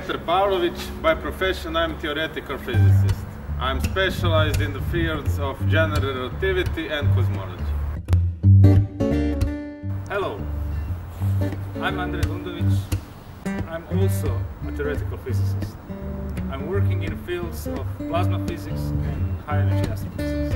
Petar Pavlović. By profession, I'm a theoretical physicist. I'm specialized in the fields of general relativity and cosmology. Hello, I'm Andrej Dundović. I'm also a theoretical physicist. I'm working in the fields of plasma physics and high-energy astrophysics.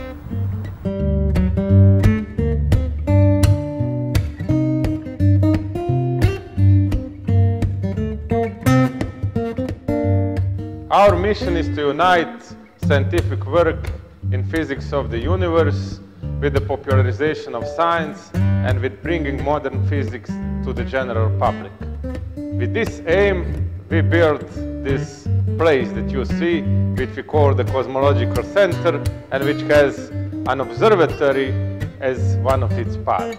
Our mission is to unite scientific work in physics of the universe with the popularization of science and with bringing modern physics to the general public. With this aim, we built this place that you see, which we call the Cosmological Center, and which has an observatory as one of its parts.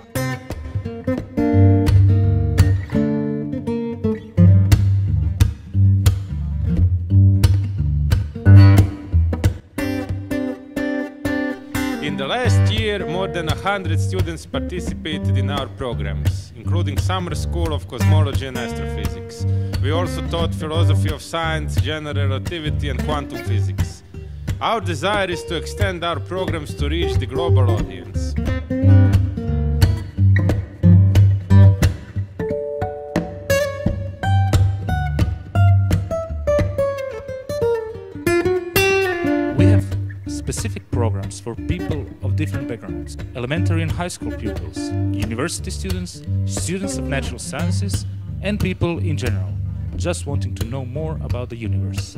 In the last year, more than 100 students participated in our programs, including Summer School of Cosmology and Astrophysics. We also taught philosophy of science, general relativity and quantum physics. Our desire is to extend our programs to reach the global audience. Specific programs for people of different backgrounds, elementary and high school pupils, university students, students of natural sciences, and people in general, just wanting to know more about the universe.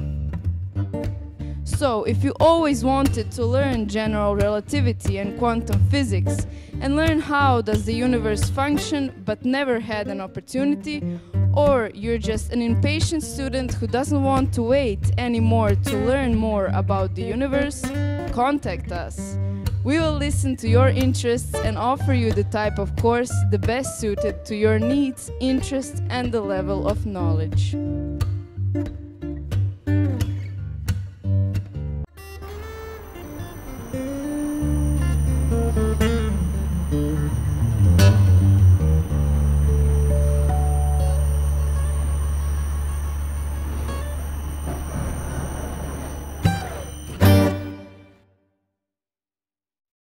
So, if you always wanted to learn general relativity and quantum physics, and learn how does the universe function but never had an opportunity, or you're just an impatient student who doesn't want to wait anymore to learn more about the universe, contact us. We will listen to your interests and offer you the type of course the best suited to your needs, interests, and the level of knowledge.